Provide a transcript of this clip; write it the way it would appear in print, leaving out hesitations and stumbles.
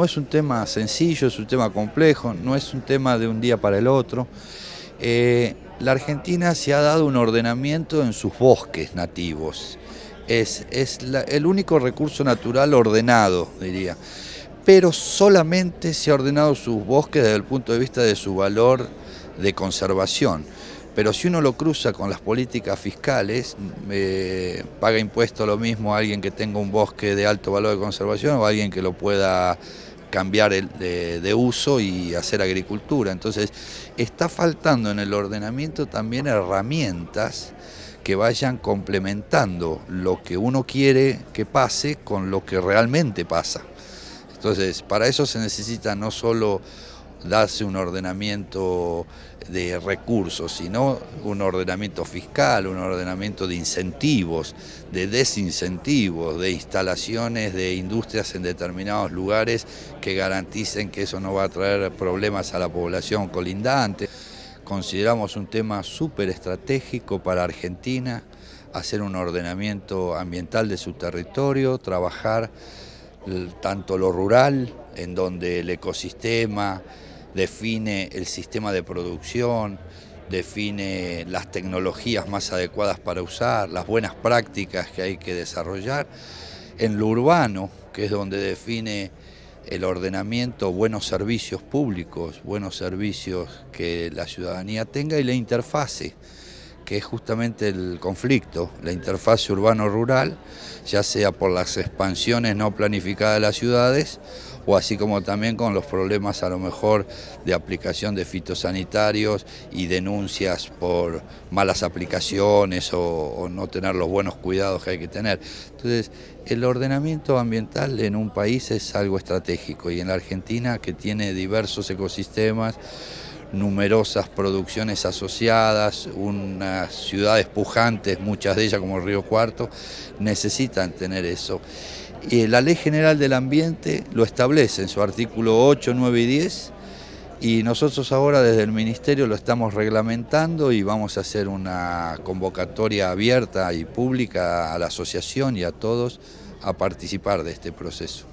No es un tema sencillo, es un tema complejo, no es un tema de un día para el otro. La Argentina se ha dado un ordenamiento en sus bosques nativos. Es el único recurso natural ordenado, diría. Pero solamente se ha ordenado sus bosques desde el punto de vista de su valor de conservación. Pero si uno lo cruza con las políticas fiscales, paga impuesto lo mismo a alguien que tenga un bosque de alto valor de conservación o a alguien que lo pueda cambiar de uso y hacer agricultura. Entonces, está faltando en el ordenamiento también herramientas que vayan complementando lo que uno quiere que pase con lo que realmente pasa. Entonces, para eso se necesita no solo darse un ordenamiento de recursos, sino un ordenamiento fiscal, un ordenamiento de incentivos, de desincentivos, de instalaciones de industrias en determinados lugares que garanticen que eso no va a traer problemas a la población colindante. Consideramos un tema súper estratégico para Argentina, hacer un ordenamiento ambiental de su territorio, trabajar tanto lo rural, en donde el ecosistema define el sistema de producción, define las tecnologías más adecuadas para usar, las buenas prácticas que hay que desarrollar, en lo urbano, que es donde define el ordenamiento, buenos servicios públicos, buenos servicios que la ciudadanía tenga, y la interfase, que es justamente el conflicto, la interfase urbano-rural, ya sea por las expansiones no planificadas de las ciudades, o así como también con los problemas a lo mejor de aplicación de fitosanitarios y denuncias por malas aplicaciones o no tener los buenos cuidados que hay que tener. Entonces, el ordenamiento ambiental en un país es algo estratégico, y en la Argentina, que tiene diversos ecosistemas, numerosas producciones asociadas, unas ciudades pujantes, muchas de ellas como Río Cuarto, necesitan tener eso. Y la Ley General del Ambiente lo establece en su artículo 8, 9 y 10, y nosotros ahora desde el Ministerio lo estamos reglamentando y vamos a hacer una convocatoria abierta y pública a la asociación y a todos a participar de este proceso.